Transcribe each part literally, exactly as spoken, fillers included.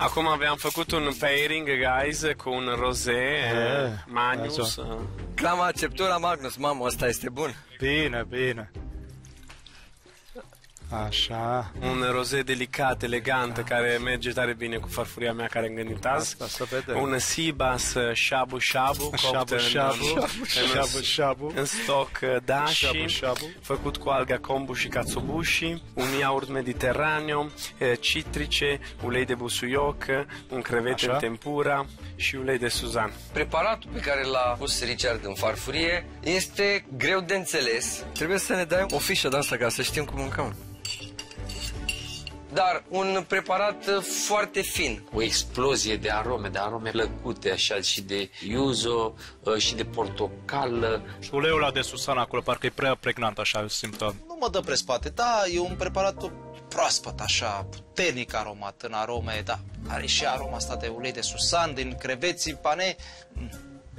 Acum aveam făcut un pairing, guys, cu un rosé, e, Magnus. Clam acceptura, Magnus, mamă, ăsta este bun. Bine, bine. Așa. Un rozet delicat, elegant, care merge tare bine cu farfuria mea care am gândit azi. Un sibas shabu shabu, copt în, shabu shabu, în stoc dashi, făcut cu alga kombu și katsubushi, un iaurt mediteraneo, citrice, ulei de busuioc, un crevet în tempura și ulei de suzan. Preparatul pe care l-a pus Richard în farfurie este greu de înțeles. Trebuie să ne dai o fișă de asta ca să știm cum mâncăm. Dar un preparat foarte fin. O explozie de arome, de arome plăcute, așa, și de yuzu, și de portocală. Și uleiul ăla de susana acolo, parcă e prea pregnant, așa, simt. Nu mă dă prespate, da, e un preparat proaspăt, așa, puternic aromat în arome, da. Are și aroma asta de ulei de susan, din creveții, pane...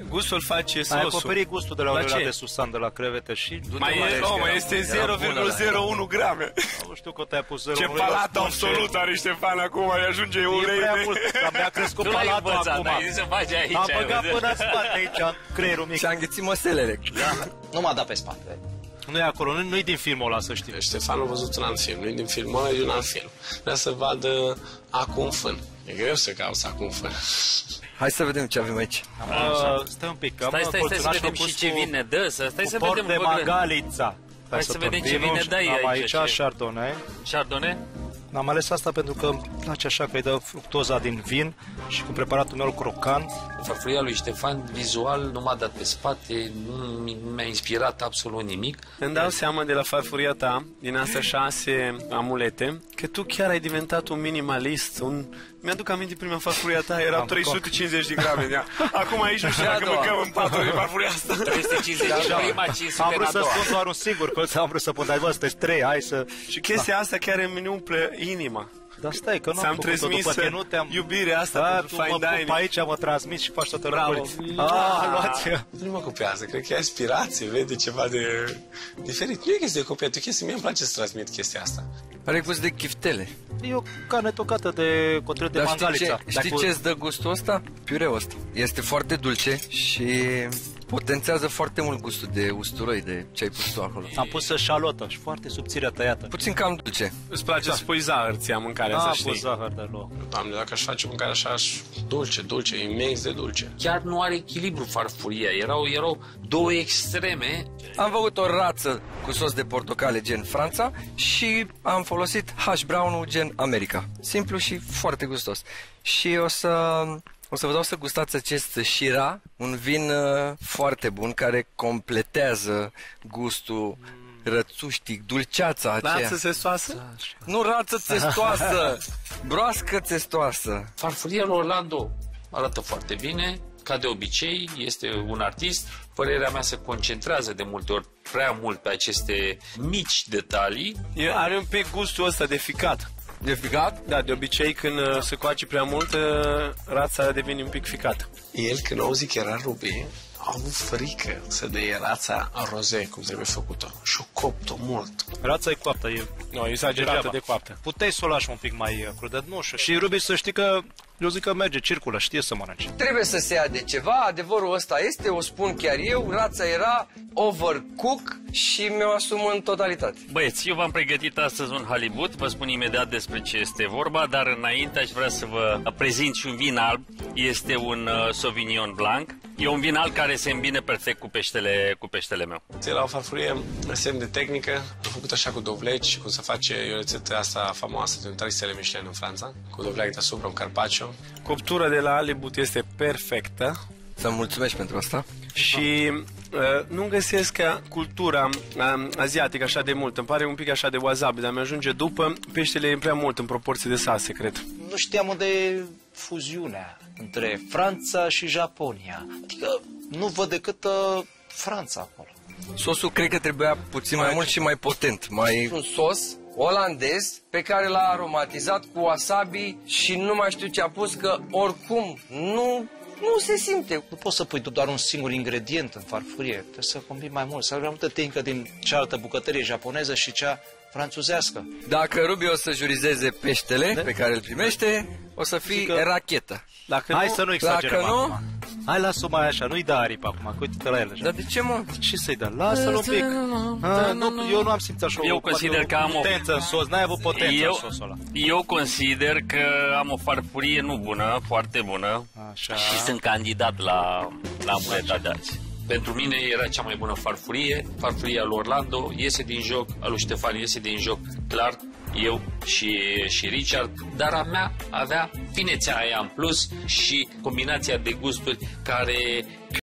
Gustul face sosul. Ai acoperit gustul de la uleiul de susan, de la crevete și... Mai e, o, mai este zero virgulă zero unu grame. Nu știu că te-ai pus zero virgulă zero unu. Ce palat absolut are Ștefan acum, îi ajunge ulei de... Mi-a crescut palatul acum. Am băgat până în spate aici, creierul mic. Și-a înghițit măselele. Nu m-a dat pe spate. Nu e acolo, nu-i din filmul ăla, să știi. Ștefan a văzut un alt film, nu-i din filmul ăla, e un alt film. Vrea să vadă acum fân. E greu să cauți acum fân. Hai să vedem ce avem aici. Uh, stai un pic, stai, stai, stai să vedem și ce vine dă, să stai să vedem de Magalița. Hai să vedem ce vine dă aici. Am aici Chardonnay. Chardonnay? Am ales asta pentru că îmi place așa că îi dă fructoza din vin și cu preparatul meu crocant. Farfuria lui Ștefan vizual nu m-a dat pe spate, nu mi-a inspirat absolut nimic. Îmi dau seama de la farfuria ta, din astea șase amulete, că tu chiar ai inventat un minimalist, un... Mi-aduc aminte prima farfuria ta, era trei sute cincizeci de grame în ea. Acum aici nu știu dacă mâncăm în patru de farfuria asta. trei sute cincizeci de prima, cinci sute. Am vrut să spun doar un singur colț, am vrut să pun, dar vă, sunteți trei, hai să... Și chestia asta chiar îmi umple inima. Dar stai, că nu am făcut-o după tine, nu te-am... Iubirea asta pentru fine dining. Mă aici, mă transmis și faci toate răburi. Aaa, luați-o. Nu mă copiază, cred că e aspirație, vede ceva de diferit. Nu e chestie de copiat, e chestie, mie îmi place să transmit chestia asta. Are gust de chiftele. E o carne tocată de cotlet de mangalița. Știi ce-ți dă gustul ăsta? Piureul ăsta. Este foarte dulce și... potențează foarte mult gustul de usturoi, de ce ai pus tu acolo. Am pus șalotă și foarte subțire tăiată. Puțin cam dulce. Îți place să pui zahăr ție mâncarea, să știi. Am pus zahăr de loc. Doamne, dacă aș face mâncare așa, dulce, dulce, imens de dulce. Chiar nu are echilibru farfuria, erau, erau două extreme. Am făcut o rață cu sos de portocale gen Franța și am folosit hash brown-ul gen America. Simplu și foarte gustos. Și o să... O să vă dau să gustați acest Shira, un vin uh, foarte bun, care completează gustul rățuștic, dulceața aceea. Rață țestoasă? Nu rață țestoasă, broască țestoasă. Farfuria lui Orlando arată foarte bine, ca de obicei, este un artist. Părerea mea se concentrează de multe ori prea mult pe aceste mici detalii. Are un pic gustul ăsta de ficat. De ficat? Da, de obicei când se coace prea mult, rața devine un pic ficată. El când auzi că era rubi, a avut frică să dea rața roze, cum trebuie făcută. Și-o copt-o mult. Rața e coaptă, e... Nu, e exagerată de coaptă. Puteai să o lași un pic mai crudă, nu știu. Și rubi să știi că... Eu zic că merge, circulă, știe să mănânce. Trebuie să se ia de ceva, adevărul ăsta este, o spun chiar eu, rața era overcook și mi-o asum în totalitate. Băieți, eu v-am pregătit astăzi un halibut, vă spun imediat despre ce este vorba, dar înainte aș vrea să vă prezint și un vin alb, este un Sauvignon Blanc. E un vin alb care se îmbine perfect cu peștele, cu peștele meu. La o farfurie, în semn de tehnică, am făcut așa cu dovleci, cum se face o rețetă asta famoasă din trei stele Michelin în Franța, cu dovleac deasupra, un carpaccio. Coptura de la halibut este perfectă. Să-mi mulțumesc pentru asta. Și uh, nu găsesc ca cultura uh, aziatică așa de mult. Îmi pare un pic așa de wasabi, dar mi-ajunge după. Peștele e prea mult în proporție de sase, cred. Nu știam unde e fuziunea între Franța și Japonia. Adică nu văd decât uh, Franța acolo. Sosul cred că trebuia puțin mai mult și mai potent. Mai... Un sos olandez pe care l-a aromatizat cu wasabi și nu mai știu ce a pus, că oricum nu nu se simte. Nu poți să pui doar un singur ingredient în farfurie, trebuie să combini mai mult, să ai mai multă tehnică din cealaltă bucătărie japoneză și cea franțuzească. Dacă Rubio o să jurizeze peștele de? pe care îl primește, o să fii că... rachetă. Dacă Hai nu, să nu exagerăm acum. Nu... Hai, las-o mai așa, nu-i da aripa acum, că uite-te la el așa. Dar de ce, mă? Ce să-i da? Lasă-l un pic. A, nu, eu nu am simțit așa eu o, consider că am o potență în sos, n-ai avut potență eu, în sosul ăla. Eu consider că am o farfurie nu bună, foarte bună, așa. Și sunt candidat la, la amuleta de azi. Pentru mine era cea mai bună farfurie, farfuria lui Orlando, iese din joc, a lui Ștefan iese din joc, clar, eu și, și Richard, dar a mea avea finețea aia în plus și combinația de gusturi care...